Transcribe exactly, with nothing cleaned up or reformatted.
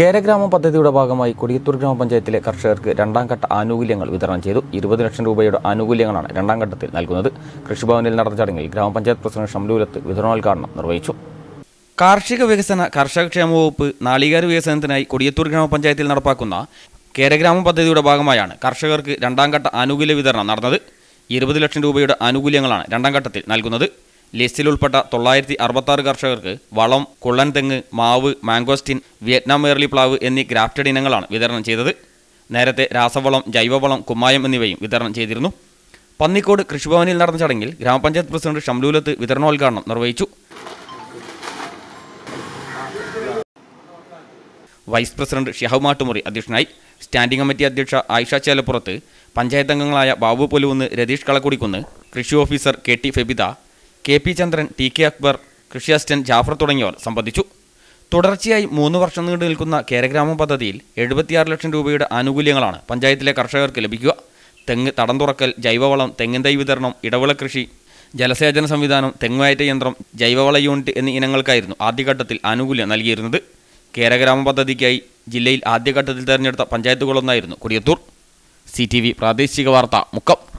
കേരഗ്രാമം പദ്ധതിയുടെ ഭാഗമായി കൊടിയത്തൂർ ഗ്രാമപഞ്ചായത്തിലെ കർഷകർക്ക് രണ്ടാം ഘട്ട ആനുകൂല്യങ്ങൾ വിതരണം ചെയ്തു. ഇരുപത് ലക്ഷം രൂപയുടെ ആനുകൂല്യങ്ങളാണ് രണ്ടാം ഘട്ടത്തിൽ നൽകുന്നത്. കൃഷിഭവനിൽ നടന്ന ചടങ്ങിൽ ഗ്രാമപഞ്ചായത്ത് പ്രസിഡന്റ് ഷംലൂലത്ത് വിതരണോദ്ഘാടനം നിർവഹിച്ചു. കാർഷിക വികസന കർഷകക്ഷേമ വകുപ്പ് നാളികേര വികസനത്തിനായി കൊടിയത്തൂർ ഗ്രാമപഞ്ചായത്തിൽ നടപ്പാക്കുന്ന കേരഗ്രാമം പദ്ധതിയുടെ ഭാഗമായാണ് കർഷകർക്ക് രണ്ടാം ഘട്ട ആനുകൂല്യ വിതരണം നടന്നത്. ഇരുപത് ലക്ഷം രൂപയുടെ ആനുകൂല്യങ്ങളാണ് രണ്ടാം ഘട്ടത്തിൽ നൽകുന്നത്. ലിസ്റ്റിൽ ഉൾപ്പെട്ട തൊള്ളായിരത്തി അറുപത്തി ആറ് കർഷകർക്ക് വളം, കുള്ളൻ തെങ്ങ്, മാവ്, മാംഗോസ്റ്റിൻ, വിയറ്റ്നാം വേർലി പ്ലാവ് എന്നീ ഗ്രാഫ്റ്റഡ് ഇനങ്ങളാണ് വിതരണം ചെയ്തത്. നേരത്തെ രാസവളം, ജൈവവളം, കുമ്മായം എന്നിവയും വിതരണം ചെയ്തിരുന്നു. പന്നിക്കോട് കൃഷിഭവനിൽ നടന്ന ചടങ്ങിൽ ഗ്രാമപഞ്ചായത്ത് പ്രസിഡന്റ് ഷംലൂലത്ത് വിതരണോദ്ഘാടനം നിർവഹിച്ചു. വൈസ് പ്രസിഡന്റ് ഷിഹാബ് മാട്ടുമുറി അധ്യക്ഷനായി. സ്റ്റാൻഡിംഗ് കമ്മിറ്റി അധ്യക്ഷ ആയിഷ ചേലപ്പുറത്ത്, പഞ്ചായത്ത് അംഗങ്ങളായ ബാബു പൊലുവുന്ന്, രതീഷ് കളക്കുടിക്കുന്ന്, കൃഷി officer K T Febitha, K P Chandran, T K Akbar, കൃഷി അസിസ്റ്റന്റ് ജാഫർ തുടങ്ങിയവർ സംബന്ധിച്ചു. തുടർച്ചയായി മൂന്ന് വർഷം നീണ്ടു നിൽക്കുന്ന കേരഗ്രാമം പദ്ധതിയിൽ എഴുപത്തിയാറ് ലക്ഷം രൂപയുടെ ആനുകൂല്യങ്ങളാണ് പഞ്ചായത്തിലെ കർഷകർക്ക് ലഭിക്കുക. തെങ്ങ് തടം തുറക്കൽ, ജൈവവളം, തെങ്ങിൻ തൈ വിതരണം, ഇടവിള കൃഷി, ജലസേചന സംവിധാനം, തെങ്ങുകയറ്റ യന്ത്രം, ജൈവവള യൂണിറ്റ് എന്നീ ഇനങ്ങൾക്കായിരുന്നു ആദ്യഘട്ടത്തിൽ ആനുകൂല്യം നൽകിയിരുന്നത്. കേരഗ്രാമം പദ്ധതിക്കായി ജില്ലയിൽ ആദ്യഘട്ടത്തിൽ തെരഞ്ഞെടുത്ത പഞ്ചായത്തുകളൊന്നായിരുന്നു കൊടിയത്തൂർ. സി ടി വി പ്രാദേശിക വാർത്ത മുക്കം.